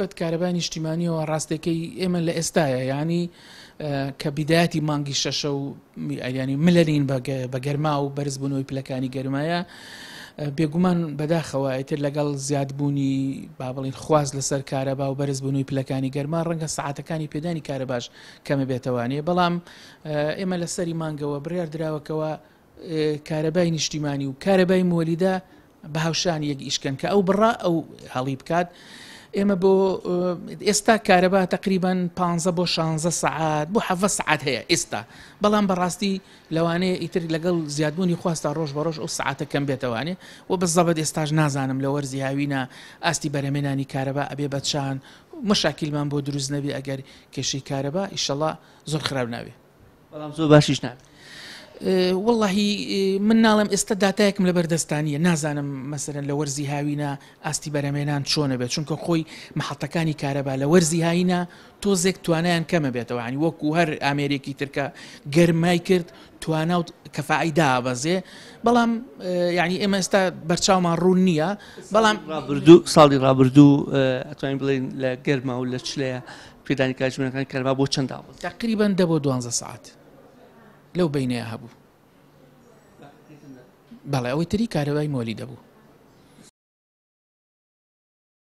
بەت کارەبای نیشتیمانیەوە ڕاستێکی ئێمە لە ئێستایە یعنی کە بیداەتی مانگی شەشە و ینی ملەرین بە گەرما و بەرزبوونەوەی پلەکانی گەرمایە بێگومان بەداخەوە ئیتر لەگەڵ زیادبوونی بابڵین خواز لەسەر کارەبا و بەرزبوونەوەی پلەکانی گەرما ڕەنگە سعاتەکانی پێدانی کارەباش کەمە بێتەوانێ بەڵام ئێمە لە سەری مانگەوە بڕیار دراوەکەوە کارەبای نیشتیمانی و کارەبای مۆلیدا بە هاوشان یەک ئیشکەن کە ئەو بڕا ئەو هەڵی بکات. ئێمە بۆ ئێستا کارەبا تقریباً 15 بۆ 16 سعات بۆ 7 سعات هەیە ئێستا، بەڵام بەڕاستی لەوانەیە ئیتر لەگەڵ زیادبوونی خواستە ڕۆژ بە ڕۆژ ئەو سعاتە کەم بێتەوانێ و بەزەبەت ئێستاش نازانم لە وەرزی هاوینە ئاستی بەرهمێنانی کارەبا ئەبێ بە چان مشاکیلمان بۆ دروست نەبێ ئەگەر کێشەی کارەبا ئینشەڵڵا زۆر خراپ نابێ. بەڵام زۆر باشیش نابێ. واللهی من ناڵم ئێستا داتایەکم لە بەردەستانیە نازانم مەسەرەن لە وەرزی هاوینە ئاستی بەرەمێنان چۆنە بێت چونکە خۆی محەڵەکانی کارەبا لە وەرزی هاینە تۆزێک توانیان کەمە بێتەوە ینی وەکو هەر ئامێرێکی ترکە گەرمای کرد تواناوت کەفاعی دابەزێ بەڵام یعنی ئێمە ئێستا بەرچاومان ڕوون نییە بەڵام ساڵی ڕابردوو ئەتوانین بڵێن لە گەرما و لە چلەیە پێدانی کاتژمێنەکانی کارەبا بۆ چەند دابەز تقریباً 10 بۆ 12 ساعت لو بينها هبو بلا أو تري كارواي مولي دبو.